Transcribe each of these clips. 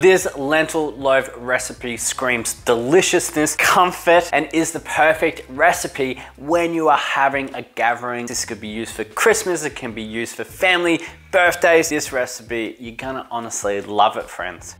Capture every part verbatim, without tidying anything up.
This lentil loaf recipe screams deliciousness, comfort, and is the perfect recipe when you are having a gathering. This could be used for Christmas, it can be used for family, birthdays. This recipe, you're gonna honestly love it, friends.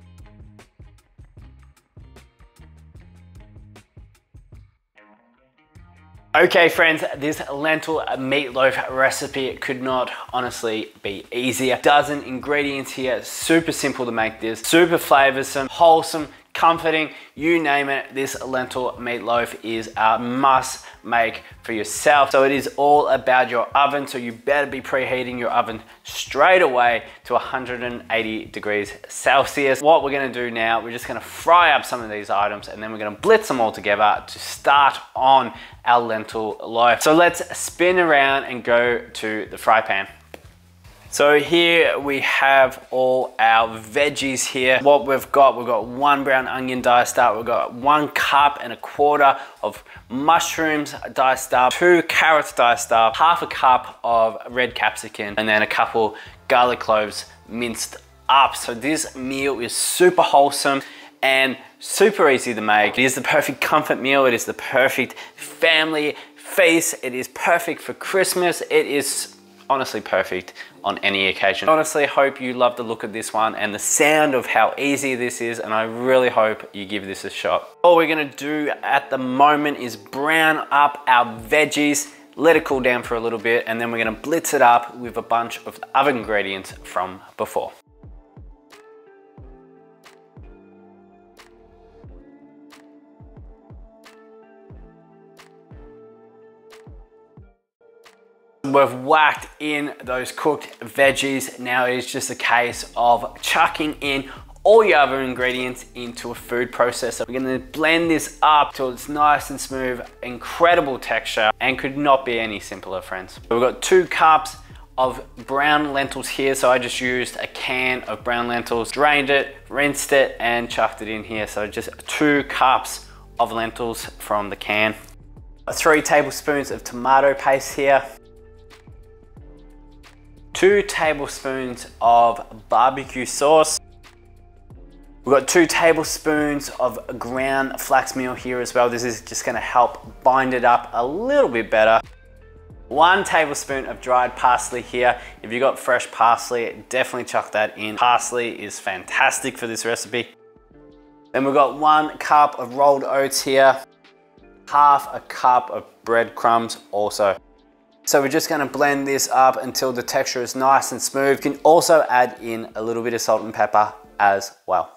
Okay friends, this lentil meatloaf recipe could not honestly be easier. Dozen ingredients here, super simple to make this, super flavorsome, wholesome, comforting, you name it. This lentil meatloaf is a must make for yourself. So it is all about your oven, so you better be preheating your oven straight away to one hundred eighty degrees Celsius. What we're gonna do now, we're just gonna fry up some of these items and then we're gonna blitz them all together to start on our lentil loaf. So let's spin around and go to the fry pan. So here we have all our veggies here. What we've got, we've got one brown onion diced up, we've got one cup and a quarter of mushrooms diced up, two carrots diced up, half a cup of red capsicum, and then a couple garlic cloves minced up. So this meal is super wholesome and super easy to make. It is the perfect comfort meal, it is the perfect family feast, it is perfect for Christmas, it is honestly perfect on any occasion. Honestly, hope you love the look of this one and the sound of how easy this is, and I really hope you give this a shot. All we're gonna do at the moment is brown up our veggies, let it cool down for a little bit, and then we're gonna blitz it up with a bunch of other ingredients from before. We've whacked in those cooked veggies. Now it's just a case of chucking in all your other ingredients into a food processor. We're gonna blend this up till it's nice and smooth, incredible texture, and could not be any simpler, friends. We've got two cups of brown lentils here. So I just used a can of brown lentils, drained it, rinsed it, and chucked it in here. So just two cups of lentils from the can. Three tablespoons of tomato paste here. Two tablespoons of barbecue sauce. We've got two tablespoons of ground flax meal here as well. This is just gonna help bind it up a little bit better. One tablespoon of dried parsley here. If you got fresh parsley, definitely chuck that in. Parsley is fantastic for this recipe. Then we've got one cup of rolled oats here. Half a cup of breadcrumbs also. So we're just gonna blend this up until the texture is nice and smooth. You can also add in a little bit of salt and pepper as well.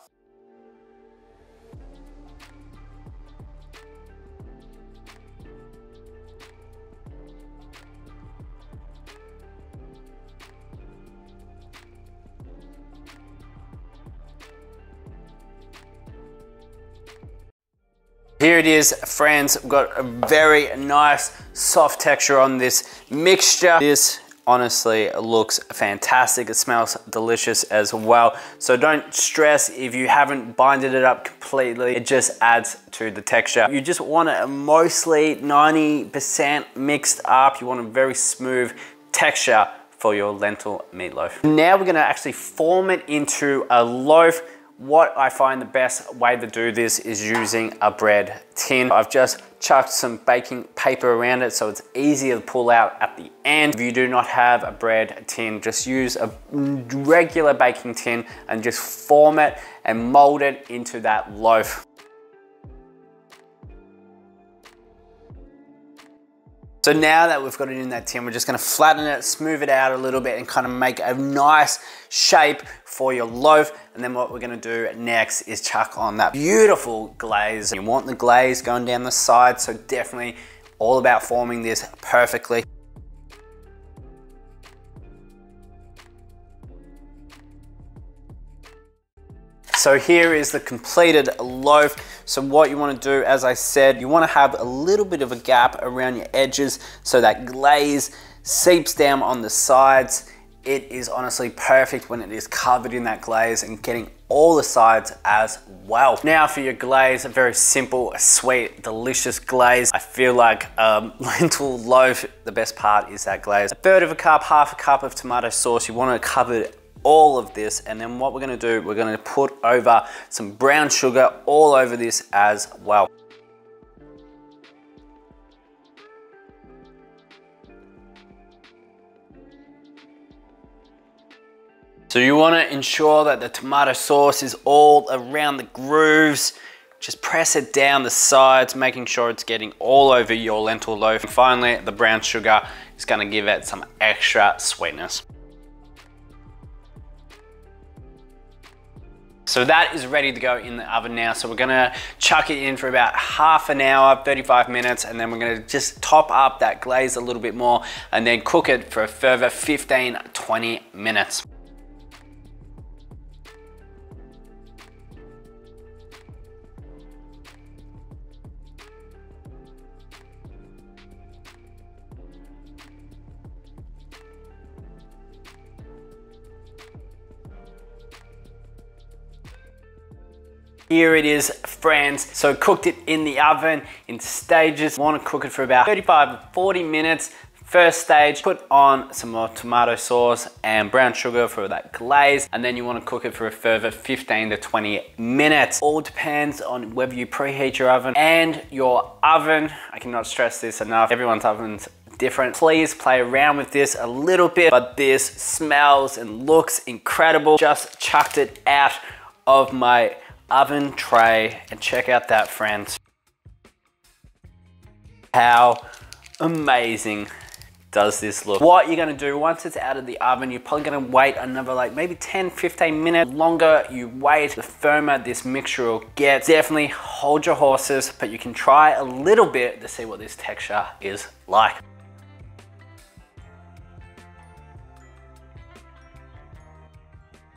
Here it is, friends. We've got a very nice soft texture on this mixture. This honestly looks fantastic. It smells delicious as well. So don't stress if you haven't binded it up completely. It just adds to the texture. You just want it mostly ninety percent mixed up. You want a very smooth texture for your lentil meatloaf. Now we're gonna actually form it into a loaf. What I find the best way to do this is using a bread tin. I've just chucked some baking paper around it so it's easier to pull out at the end. If you do not have a bread tin, just use a regular baking tin and just form it and mold it into that loaf. So now that we've got it in that tin, we're just gonna flatten it, smooth it out a little bit, and kind of make a nice shape for your loaf. And then what we're gonna do next is chuck on that beautiful glaze. You want the glaze going down the side, so definitely all about forming this perfectly. So here is the completed loaf. So what you want to do, as I said, you want to have a little bit of a gap around your edges so that glaze seeps down on the sides. It is honestly perfect when it is covered in that glaze and getting all the sides as well. Now for your glaze, a very simple, sweet, delicious glaze. I feel like um, lentil loaf, the best part is that glaze. A third of a cup, half a cup of tomato sauce. You want to cover it all of this, and then what we're gonna do, we're gonna put over some brown sugar all over this as well. So you wanna ensure that the tomato sauce is all around the grooves. Just press it down the sides, making sure it's getting all over your lentil loaf. And finally, the brown sugar is gonna give it some extra sweetness. So that is ready to go in the oven now. So we're gonna chuck it in for about half an hour, thirty-five minutes, and then we're gonna just top up that glaze a little bit more and then cook it for a further fifteen, twenty minutes. Here it is, friends. So cooked it in the oven in stages. You want to cook it for about thirty-five to forty minutes. First stage, put on some more tomato sauce and brown sugar for that glaze, and then you want to cook it for a further fifteen to twenty minutes. All depends on whether you preheat your oven and your oven. I cannot stress this enough. Everyone's oven's different. Please play around with this a little bit, but this smells and looks incredible. Just chucked it out of my oven tray, and check out that, friends. How amazing does this look? What you're gonna do once it's out of the oven, you're probably gonna wait another like maybe ten, fifteen minutes. The longer you wait, the firmer this mixture will get. Definitely hold your horses, but you can try a little bit to see what this texture is like.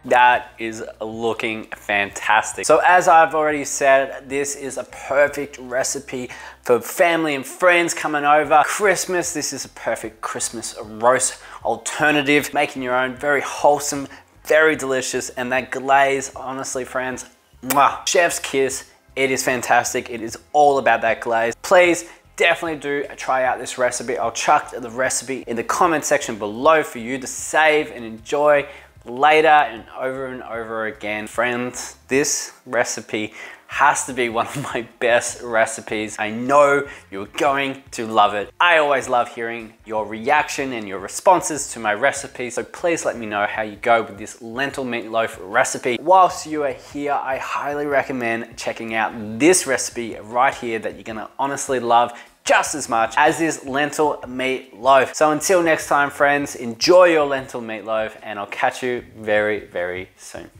That is looking fantastic. So as I've already said, this is a perfect recipe for family and friends coming over. Christmas, this is a perfect Christmas roast alternative. Making your own, very wholesome, very delicious, and that glaze, honestly, friends, mwah, chef's kiss. It is fantastic. It is all about that glaze. Please definitely do try out this recipe. I'll chuck the recipe in the comment section below for you to save and enjoy later and over and over again. Friends, this recipe has to be one of my best recipes. I know you're going to love it. I always love hearing your reaction and your responses to my recipes, so please let me know how you go with this lentil meatloaf recipe. Whilst you are here, I highly recommend checking out this recipe right here that you're gonna honestly love just as much as this lentil meatloaf. So until next time, friends, enjoy your lentil meatloaf, and I'll catch you very, very soon.